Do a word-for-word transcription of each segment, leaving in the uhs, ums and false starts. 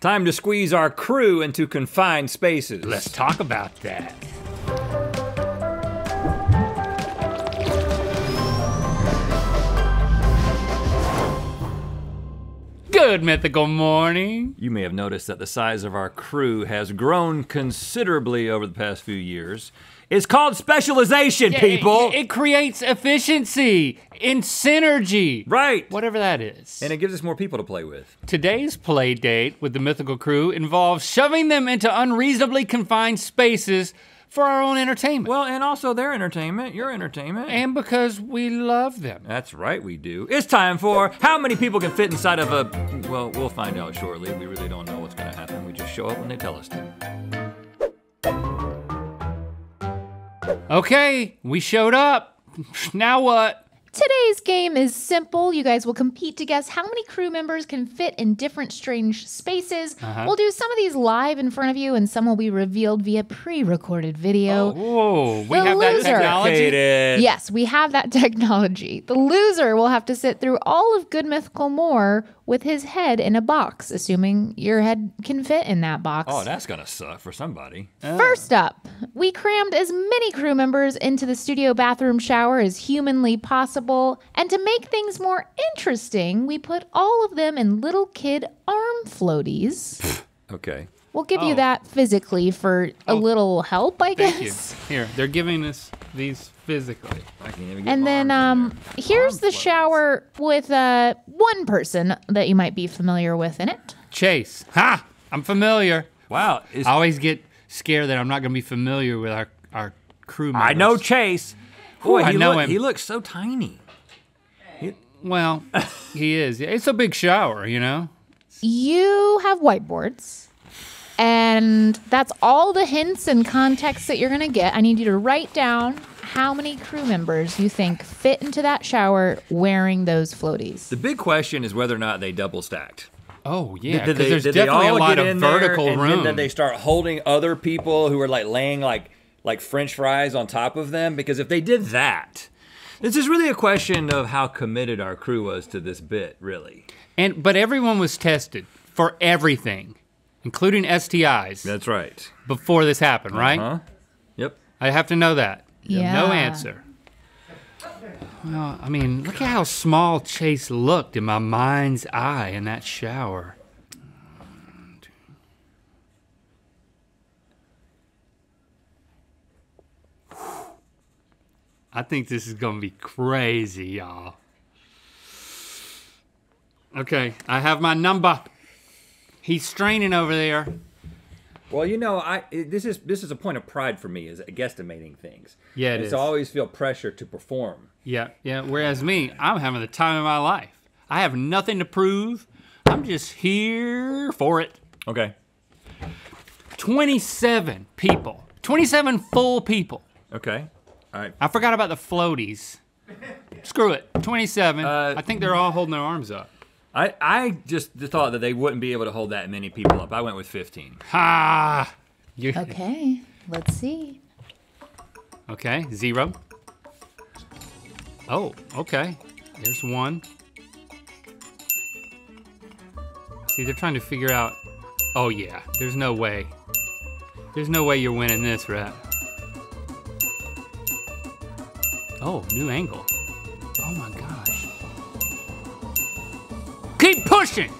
Time to squeeze our crew into confined spaces. Let's talk about that. Good Mythical Morning. You may have noticed that the size of our crew has grown considerably over the past few years. It's called specialization, yeah, people. It, it creates efficiency and synergy. Right. Whatever that is. And it gives us more people to play with. Today's play date with the Mythical crew involves shoving them into unreasonably confined spaces for our own entertainment. Well, and also their entertainment, your entertainment. And because we love them. That's right, we do. It's time for how many people can fit inside of a, well, we'll find out shortly. We really don't know what's gonna happen. We just show up when they tell us to. Okay, we showed up. Now what? Today's game is simple. You guys will compete to guess how many crew members can fit in different strange spaces. Uh-huh. We'll do some of these live in front of you, and some will be revealed via pre-recorded video. Oh, whoa. We have that technology? Yes, we have that technology. The loser will have to sit through all of Good Mythical More with his head in a box, assuming your head can fit in that box. Oh, that's gonna suck for somebody. Oh. First up, we crammed as many crew members into the studio bathroom shower as humanly possible, and to make things more interesting, we put all of them in little kid arm floaties. Okay. We'll give oh. you that physically for a oh. little help, I Thank guess. You. Here, they're giving us these physically. I can't even get and then um, here's arm the floaties. Shower with uh, one person that you might be familiar with in it. Chase. Ha! I'm familiar. Wow. Is I always get scared that I'm not gonna be familiar with our, our crew members. I know Chase. Boy, Ooh, I know look, him. He looks so tiny. He, well, he is. It's a big shower, you know? You have whiteboards. And that's all the hints and context that you're gonna get. I need you to write down how many crew members you think fit into that shower wearing those floaties. The big question is whether or not they double stacked. Oh yeah, because there's did definitely they all a lot of vertical room. And then, then they start holding other people who are like laying like, like French fries on top of them, because if they did that, this is really a question of how committed our crew was to this bit, really. And but everyone was tested for everything. Including S T Is. That's right. Before this happened, right? Uh-huh. Yep. I have to know that. Yeah. No answer. Well, I mean, look at how small Chase looked in my mind's eye in that shower. I think this is gonna be crazy, y'all. Okay, I have my number. He's straining over there. Well, you know, I this is this is a point of pride for me, is guesstimating things. Yeah, it is. I always feel pressure to perform. Yeah, yeah. Whereas me, I'm having the time of my life. I have nothing to prove. I'm just here for it. Okay. twenty-seven people. twenty-seven full people. Okay. All right. I forgot about the floaties. Screw it. twenty-seven. Uh, I think they're all holding their arms up. I, I just thought that they wouldn't be able to hold that many people up. I went with fifteen. Ha! You're... Okay, let's see. Okay, zero. Oh, okay. There's one. See, they're trying to figure out, oh yeah, there's no way. There's no way you're winning this rep. Oh, new angle. Oh my gosh. Keep pushing.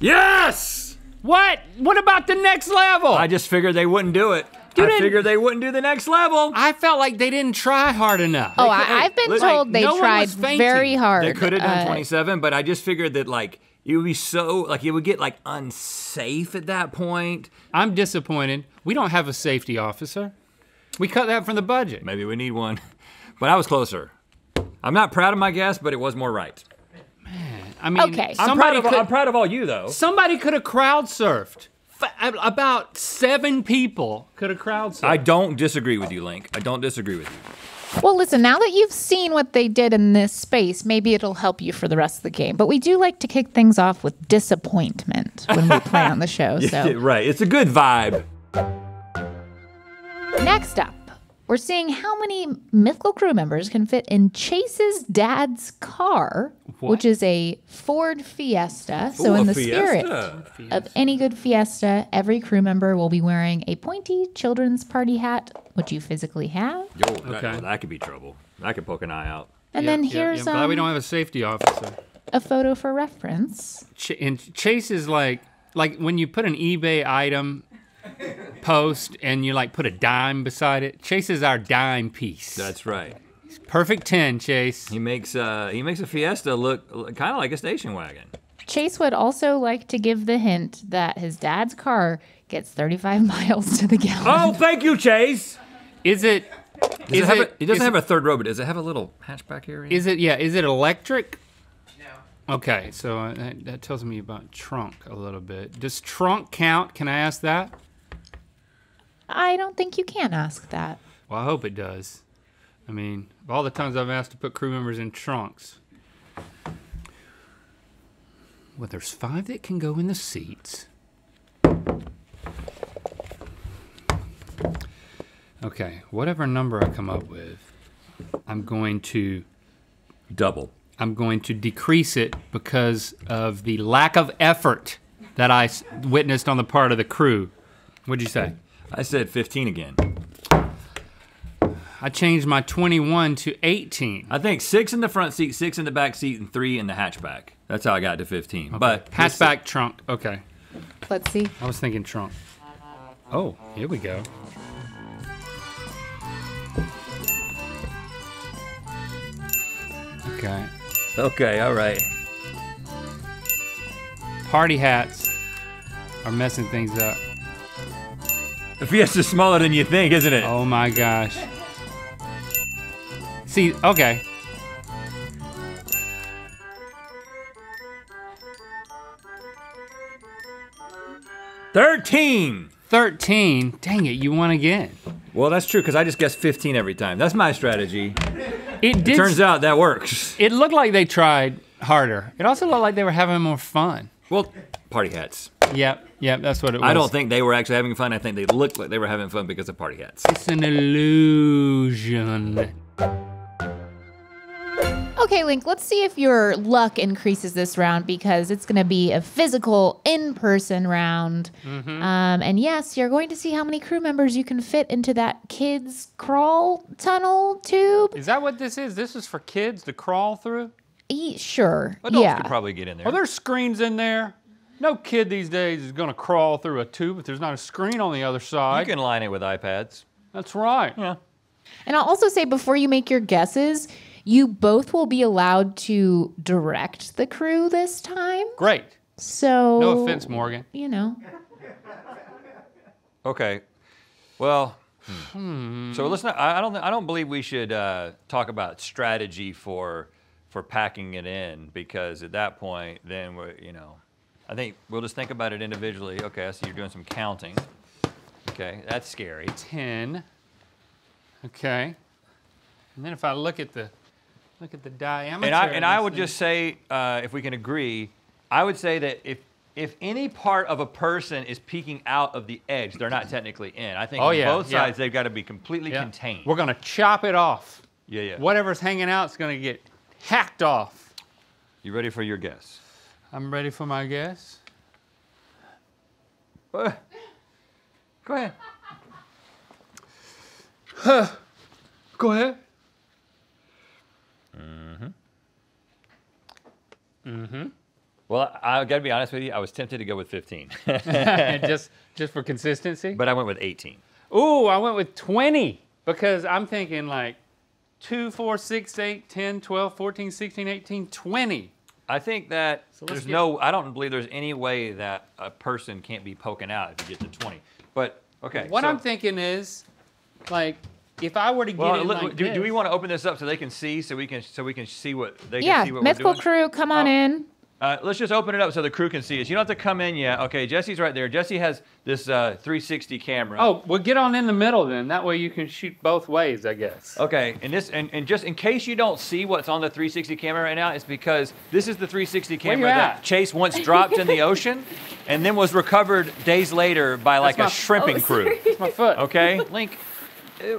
Yes! What? What about the next level? I just figured they wouldn't do it. You I didn't... figured they wouldn't do the next level. I felt like they didn't try hard enough. Oh, I, I've been like, told they no tried very hard. They could have done uh, twenty-seven, but I just figured that like, it would be so, like it would get like unsafe at that point. I'm disappointed. We don't have a safety officer. We cut that from the budget. Maybe we need one, but I was closer. I'm not proud of my guess, but it was more right. I mean, okay. I'm proud, of, could, I'm proud of all you though. Somebody could have crowd surfed. F about seven people could have crowd surfed. I don't disagree with you, Link. I don't disagree with you. Well, listen, now that you've seen what they did in this space, maybe it'll help you for the rest of the game. But we do like to kick things off with disappointment when we play on the show, so. Yeah, right, it's a good vibe. Next up. We're seeing how many mythical crew members can fit in Chase's dad's car, what? which is a Ford Fiesta. Ooh, so in the Fiesta. spirit of any good Fiesta, every crew member will be wearing a pointy children's party hat, which you physically have. Yo, okay. that, well, that could be trouble. I could poke an eye out. And yep, then here's yep, yep. I'm glad um, we don't have a safety officer. A photo for reference. Ch and Chase is like, like when you put an eBay item post and you like put a dime beside it. Chase is our dime piece. That's right. Perfect ten, Chase. He makes uh, he makes a Fiesta look, look kind of like a station wagon. Chase would also like to give the hint that his dad's car gets thirty-five miles to the gallon. Oh, thank you, Chase. Is it? Does is it, have it, a, it doesn't is, have a third row, but does it have a little hatchback area? Is it? Yeah. Is it electric? No. Okay, so uh, that, that tells me about trunk a little bit. Does trunk count? Can I ask that? I don't think you can ask that. Well, I hope it does. I mean, of all the times I've asked to put crew members in trunks. Well, there's five that can go in the seats. Okay, whatever number I come up with, I'm going to double. I'm going to decrease it because of the lack of effort that I witnessed on the part of the crew. What'd you say? I said fifteen again. I changed my twenty-one to eighteen. I think six in the front seat, six in the back seat, and three in the hatchback. That's how I got to fifteen. Okay. But hatchback, trunk, okay. Let's see. I was thinking trunk. Oh, here we go. Okay. Okay, all right. Party hats are messing things up. The Fiesta's smaller than you think, isn't it? Oh my gosh. See, okay. thirteen! thirteen? Dang it, you won again. Well, that's true, because I just guessed fifteen every time. That's my strategy. It, did, it turns out that works. It looked like they tried harder. It also looked like they were having more fun. Well, party hats. Yep, yep, that's what it was. I don't think they were actually having fun. I think they looked like they were having fun because of party hats. It's an illusion. Okay, Link, let's see if your luck increases this round because it's gonna be a physical, in-person round. Mm-hmm. um, and yes, you're going to see how many crew members you can fit into that kids' crawl tunnel tube. Is that what this is? This is for kids to crawl through? E sure, Adults yeah. could probably get in there. Are there screens in there? No kid these days is gonna crawl through a tube if there's not a screen on the other side. You can line it with iPads. That's right. Yeah. And I'll also say before you make your guesses, you both will be allowed to direct the crew this time. Great. So. No offense, Morgan. You know. Okay. Well. Hmm. So let's not. I don't. I don't believe we should uh, talk about strategy for for packing it in because at that point, then we're you know. I think we'll just think about it individually. Okay, I see you're doing some counting. Okay, that's scary. ten. Okay. And then if I look at the look at the diameter. And I, and I would things. just say, uh, if we can agree, I would say that if if any part of a person is peeking out of the edge, they're not technically in. I think oh, on yeah, both sides yeah. they've got to be completely yeah. contained. We're gonna chop it off. Yeah, yeah. Whatever's hanging out is gonna get hacked off. You ready for your guess? I'm ready for my guess. Uh, go ahead. Huh. Go ahead. Mm-hmm. Mm-hmm. Well, I, I gotta be honest with you, I was tempted to go with fifteen. just, just for consistency? But I went with eighteen. Ooh, I went with twenty because I'm thinking like two, four, six, eight, ten, twelve, fourteen, sixteen, eighteen, twenty. I think that so there's no, I don't believe there's any way that a person can't be poking out if you get to twenty. But, okay. What so, I'm thinking is, like, if I were to get well, in look, like do, do we want to open this up so they can see, so we can so we can see what they yeah, can see what we're doing? Yeah, mythical crew, come on um, in. Uh, let's just open it up so the crew can see us. You don't have to come in yet. Okay, Jesse's right there. Jesse has this uh, three sixty camera. Oh, well, get on in the middle then. That way you can shoot both ways, I guess. Okay, and this, and, and just in case you don't see what's on the three sixty camera right now, it's because this is the three sixty camera that Chase once dropped in the ocean, and then was recovered days later by like That's a my, shrimping oh, crew. That's my foot. Okay, Link. It,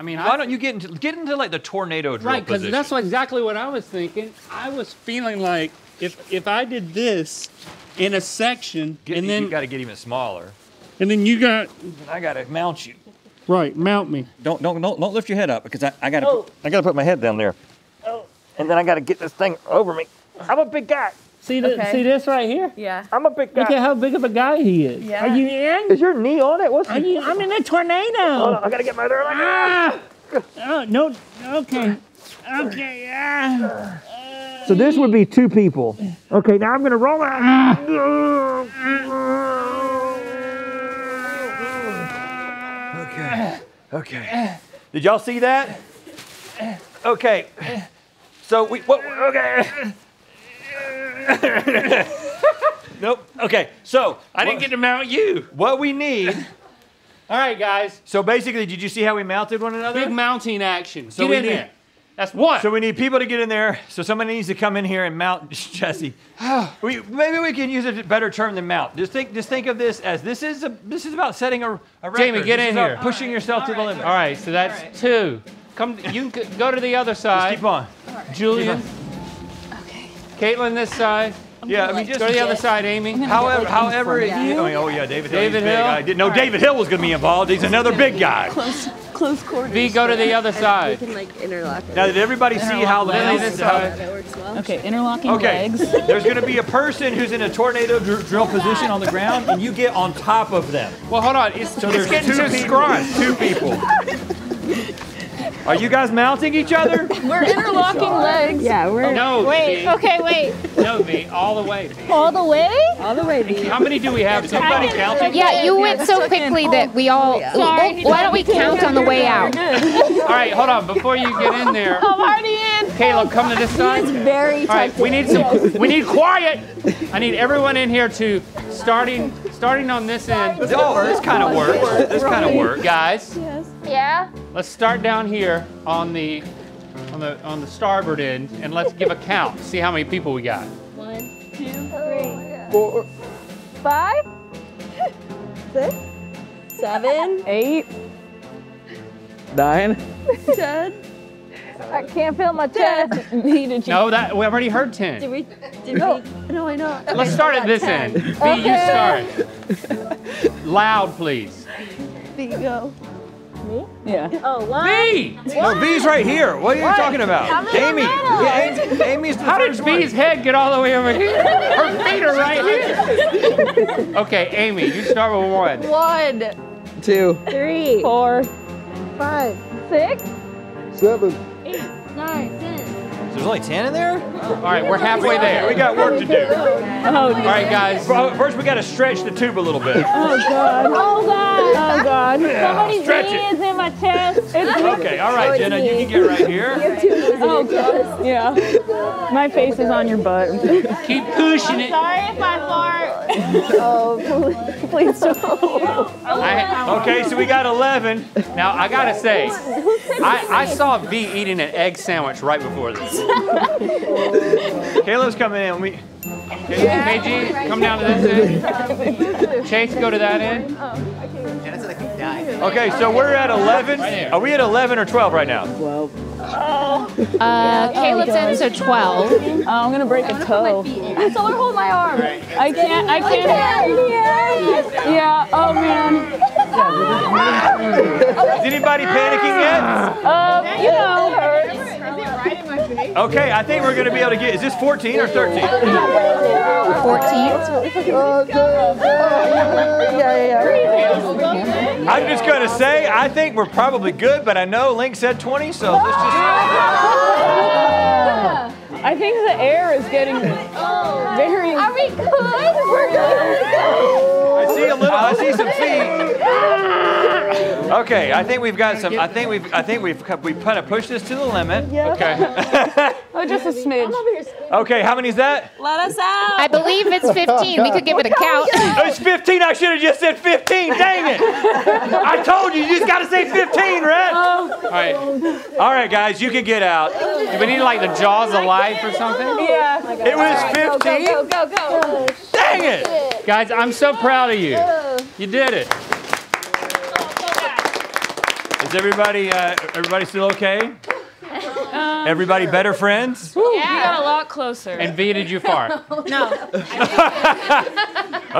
I mean, why I, don't you get into get into like the tornado drill right, position? Right, because that's what, exactly what I was thinking. I was feeling like if if I did this in a section, get, and you, then you got to get even smaller, and then you got I got to mount you. Right, mount me. Don't don't don't, don't lift your head up because I I got to oh. I got to put my head down there. Oh. And then I got to get this thing over me. I'm a big guy. See, the, okay. see this right here? Yeah. I'm a big guy. Look at how big of a guy he is. Yeah. Are you in? Is your knee on it? What's Are you, I'm in a tornado. Hold on, I gotta get my other leg. Ah! Oh, no, okay. Okay, ah. So this would be two people. Okay, now I'm gonna roll out. Ah. Okay, okay. Did y'all see that? Okay. So we, what, okay. Nope. Okay. So I didn't what, get to mount you. What we need. All right, guys. So basically, did you see how we mounted one another? Big mounting action. So get we in need, there. That's one. So we need people to get in there. So somebody needs to come in here and mount Jesse. we, maybe we can use a better term than mount. Just think. Just think of this as this is a. This is about setting a. a record. Jamie, get this in here. Pushing right, yourself to right, the limit. All right. So that's right. two. Come. You can go to the other side. Just keep on. Right. Julian. Keep on. Caitlin, this side. I'm yeah, I mean, just go to the other sid. side, Amy. However, however, it, I mean, oh yeah, David, David Hill. Big. I didn't know right. David Hill was going to be involved. He's another big guy. Close, close quarters. V, go to the other side. We can like interlock. Now, did everybody interlock see how Lily That works well. Okay, interlocking okay. legs. There's going to be a person who's in a tornado dr drill position on the ground, and you get on top of them. Well, hold on. It's, so it's there's getting two too people. Two people. Are you guys mounting each other? We're interlocking legs. Yeah, we're. Oh, no. Wait. V. Okay, wait. No, V. All the way. V. All the way. All the way. V. How many do we have? Somebody counting? Yeah, you went so quickly that we all. Sorry. Why don't we count on the way out? All right, hold on. Before you get in there. I'm already in. Caleb, come to this side. It's very. All right, we need some. We need quiet. I need everyone in here to starting starting on this end. Oh, this kind of works. This kind of works, guys. Yes. Yeah. Let's start down here on the on the on the starboard end, and let's give a count. See how many people we got. One, two, three, four, five, six, seven, eight, nine, ten. I can't feel my chest. No, that we already heard ten. Did we? Did no. we? No, I know. Okay, let's start at this ten. end. V, okay. You start. Loud, please. V, go. Me? Yeah. Oh, one. V! No, V's right here. What are you what? talking about? I'm Amy. Yeah, Amy. Amy's the How did V's one. head get all the way over here? Her feet are right here. Okay, Amy, you start with one. One. Two. Three. Four. Five. Six. Seven. Eight. Nine. Ten. So there's only ten in there? Oh. All right, we're halfway there. We got work to do. Oh, all right, guys. First, we got to stretch the tube a little bit. Oh, God. Oh, God. Oh, God. Yeah. Somebody's knee is in my chest. It's okay, all right, Jenna, you can get right here. You have two knees in oh, your chest. Yeah. My face is on your butt. Keep pushing it. Sorry if I fart. Oh, please, please don't. I, okay, so we got eleven. Now, I got to say, I, I saw V eating an egg sandwich right before this. Caleb's coming in. We, K G, yeah, K G right come down to this end. Chase, go to that end. Okay, so we're at eleven. Right Are we at eleven or twelve right now? twelve. Oh. Uh, Caleb's in, so twelve. Oh, I'm gonna break I'm a toe. I told her hold my arm. Right. I can't. I can't. I can't. Yeah. Oh man. Is anybody panicking yet? Uh, you know. Okay, I think we're gonna be able to get. Is this fourteen or thirteen? fourteen. I'm just gonna say I think we're probably good, but I know Link said twenty, so let's just. I think the air is getting very. Are we good? We're good. I see a little. I see some feet. Okay, I think we've got some. I think we've. I think we've. We kind of pushed this to the limit. Yeah. Okay. Oh, just a smidge. Okay, how many is that? Let us out. I believe it's fifteen. We could give it a count. It's fifteen. I should have just said fifteen. Dang it! I told you. You just got to say fifteen, right? Oh. All right. All right, guys. You can get out. Do we need like the Jaws of Life or something? Yeah. It was fifteen. Go go go go. Dang it, guys! I'm so proud of you. You did it. Is everybody uh, everybody still okay? Um, everybody sure. Better friends? Yeah. We got a lot closer. And V, did you fart? No.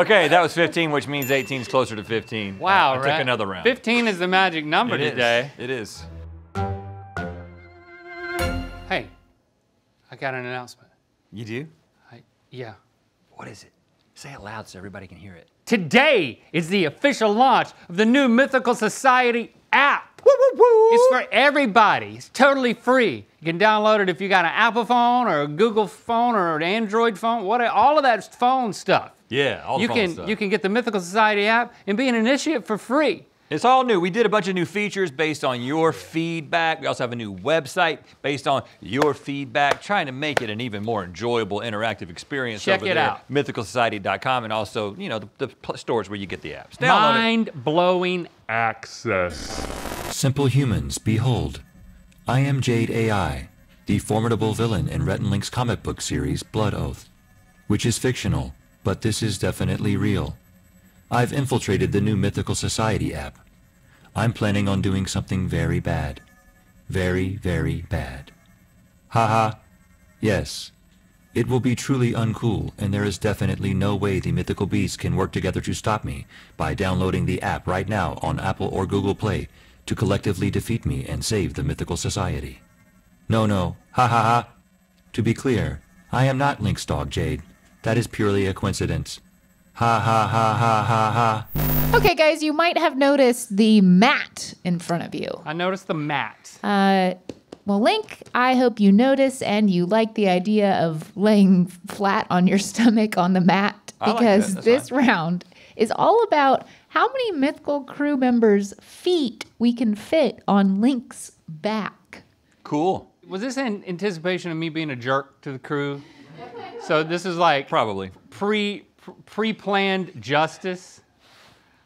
Okay, that was fifteen, which means eighteen is closer to fifteen. Wow, I, I right? took another round. fifteen is the magic number it today. Is. It is. Hey, I got an announcement. You do? I, yeah. What is it? Say it loud so everybody can hear it. Today is the official launch of the new Mythical Society app. Woo, woo, woo. It's for everybody. It's totally free. You can download it if you got an Apple phone or a Google phone or an Android phone. What all of that phone stuff. Yeah, all the you phone can, stuff. You can get the Mythical Society app and be an initiate for free. It's all new. We did a bunch of new features based on your feedback. We also have a new website based on your feedback, trying to make it an even more enjoyable, interactive experience. Check over it there, out. mythical society dot com, and also, you know, the, the stores where you get the apps. Mind-blowing access. Simple humans, behold. I am Jade A I, the formidable villain in Rhett and Link's comic book series, Blood Oath, which is fictional, but this is definitely real. I've infiltrated the new Mythical Society app. I'm planning on doing something very bad. Very, very bad. Haha. Yes. It will be truly uncool, and there is definitely no way the mythical beasts can work together to stop me by downloading the app right now on Apple or Google Play to collectively defeat me and save the Mythical Society. No, no. Ha ha ha. To be clear, I am not Link's dog, Jade. That is purely a coincidence. Ha, ha, ha, ha, ha, ha. Okay, guys, you might have noticed the mat in front of you. I noticed the mat. Uh, well, Link, I hope you notice and you like the idea of laying flat on your stomach on the mat, because like this fine. round is all about how many mythical crew members' feet we can fit on Link's back. Cool. Was this in anticipation of me being a jerk to the crew? So this is like... Probably. Pre... pre-planned justice.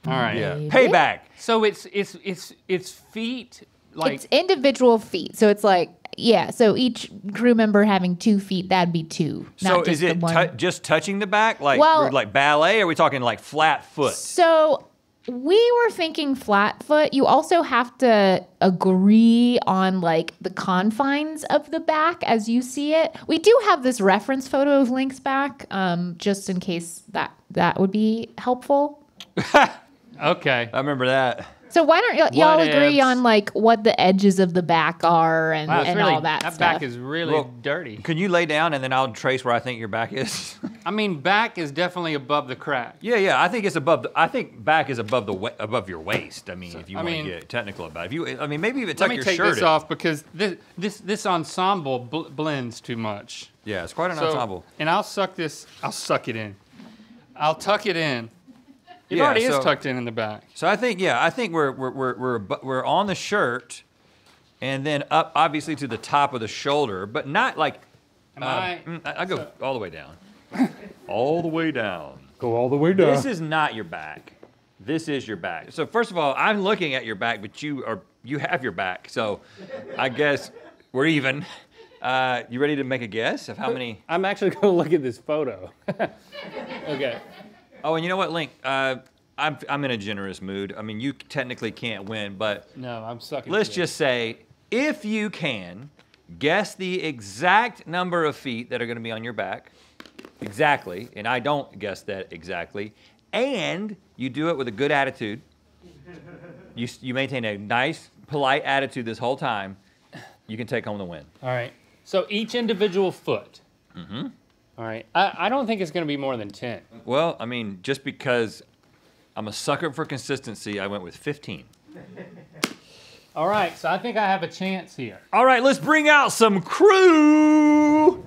All right. Yeah. Payback. So it's it's it's it's feet like it's individual feet. So it's like yeah. So each crew member having two feet, that'd be two. So is it just touching the back, like well, like ballet? Or are we talking like flat foot? So we were thinking flat foot. You also have to agree on like the confines of the back as you see it. We do have this reference photo of Link's back, um, just in case that that would be helpful. Okay, I remember that. So why don't y'all agree ifs. on like what the edges of the back are and, wow, and really, all that, that stuff? That back is really well, dirty. Can you lay down and then I'll trace where I think your back is? I mean, back is definitely above the crack. Yeah, yeah. I think it's above. The, I think back is above the above your waist. I mean, so, if you I want mean, to get technical about it, if you, I mean, maybe even tuck your shirt. Let me take this in. off because this this this ensemble bl blends too much. Yeah, it's quite an so, ensemble. And I'll suck this. I'll suck it in. I'll tuck it in. It yeah, already so, is tucked in in the back. So I think, yeah, I think we're we're we're we're we're on the shirt, and then up obviously to the top of the shoulder, but not like. Am uh, I? I, I go so, all the way down. All the way down. Go all the way down. This is not your back. This is your back. So first of all, I'm looking at your back, but you are you have your back. So, I guess we're even. Uh, you ready to make a guess of how many? I'm actually going to look at this photo. Okay. Oh, and you know what, Link? Uh, I'm I'm in a generous mood. I mean, you technically can't win, but no, I'm sucking. Let's just it. say, if you can, guess the exact number of feet that are going to be on your back, exactly. And I don't guess that exactly. And you do it with a good attitude. You you maintain a nice, polite attitude this whole time. You can take home the win. All right. So each individual foot. Mm-hmm. All right, I, I don't think it's gonna be more than ten. Well, I mean, just because I'm a sucker for consistency, I went with fifteen. All right, so I think I have a chance here. All right, let's bring out some crew.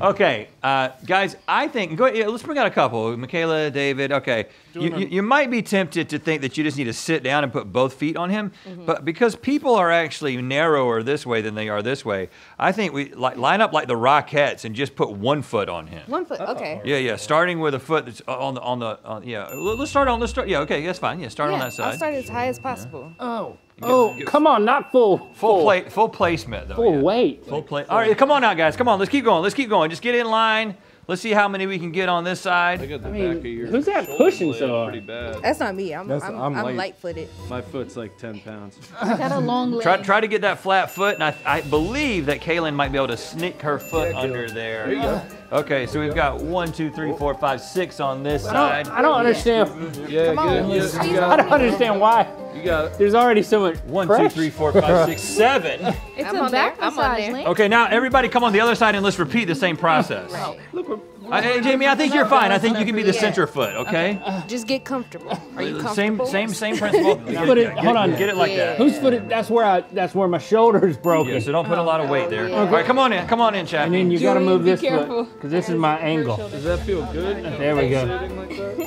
Okay, uh, guys, I think, go ahead, yeah, let's bring out a couple. Michaela, David, okay. You, you, you might be tempted to think that you just need to sit down and put both feet on him, mm-hmm. but because people are actually narrower this way than they are this way, I think we li line up like the Rockettes and just put one foot on him. One foot, okay. Yeah, yeah, starting with a foot that's on the, on the on, yeah. Let's start on, let's start, yeah, okay, that's fine. Yeah, start yeah, on that side. I'll start as high as possible. Yeah. Oh. Get, oh, get, come on, not full. Full, full. Play, full placement, though. Full yeah. weight. Full play. All right, come on out, guys. Come on, let's keep going. Let's keep going. Just get in line. Let's see how many we can get on this side. Look at the I mean, back of your who's that pushing so hard? Pretty bad. That's not me. I'm, I'm, I'm, I'm light-footed. My foot's like ten pounds. I got a long leg. Try, try to get that flat foot, and I, I believe that Kaylin might be able to sneak her foot yeah, under there. There you go. Okay, so we've got one, two, three, four, five, six on this side. I don't, I don't understand. Yeah, Come on, yeah, yeah, yeah. I don't understand why. You got There's already so much One, pressure. two, three, four, five, six, seven. It's I'm a on back there. massage. I'm on there. Okay, now everybody come on the other side and let's repeat the same process. Right. Look, we're, we're, I, hey, Jamie, I think you're fine. I think you can be the yeah. center foot, okay? okay. Uh, Just get comfortable. Are you comfortable? Same, same, same principle. get, foot it, get, hold on. Get it like yeah. that. Whose foot it, that's where I, that's where my shoulder's broken. Yeah, so don't put oh, a lot of weight there. Yeah. Okay. All right, come on in, come on in, Chad. And then you gotta move this foot, because this is my angle. Does that feel good? There we go.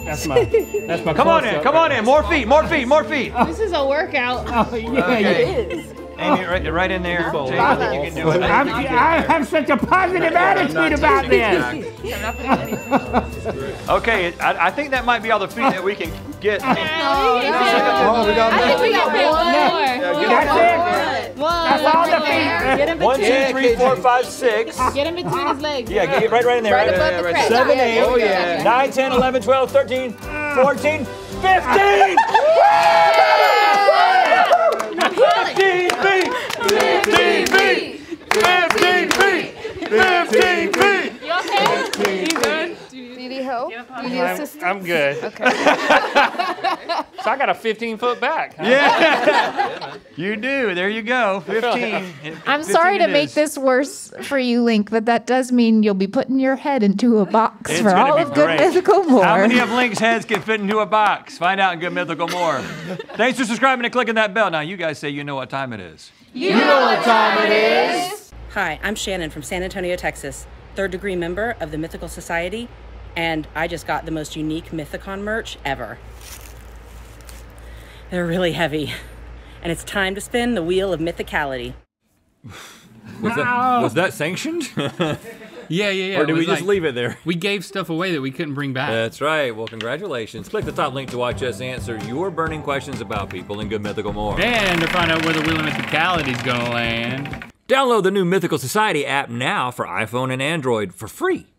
That's my, that's my Come on in, come on in. More feet, more feet, more feet. This is a workout. Oh, yeah, okay. It is. Amy, right, right in there. Jamie, I think you can do it. I'm, I have such a positive attitude about this. Okay, I, I think that might be all the feet that we can get. No, no, no, no, no. I think we got one more. That's it. That's all the feet. Get in between. One, two, three, four, five, six. Get in between his legs. Yeah, get right, right in there. Right above the crest. Seven, eight. Oh yeah. Nine, ten, eleven, twelve, thirteen, fourteen. Fifteen! Fifteen feet! Fifteen feet! Fifteen feet! Fifteen feet! You okay? You good? Do you need help? Do you need assistance? I'm good. Okay. So I got a fifteen foot back. Huh? Yeah. You do. There you go. Fifteen. I'm sorry to make this worse for you, Link, but that does mean you'll be putting your head into a box it's for all of Good Mythical More. How many of Link's heads can fit into a box? Find out in Good Mythical More. Thanks for subscribing and clicking that bell. Now you guys say you know what time it is. You know what time it is. Hi, I'm Shannon from San Antonio, Texas, third degree member of the Mythical Society, and I just got the most unique Mythicon merch ever. They're really heavy, and it's time to spin the Wheel of Mythicality. Was that, was that sanctioned? yeah, yeah, yeah. Or did we like, just leave it there? We gave stuff away that we couldn't bring back. That's right. Well, congratulations. Click the top link to watch us answer your burning questions about people in Good Mythical More. And to find out where the Wheel of Mythicality is going to land. Download the new Mythical Society app now for iPhone and Android for free.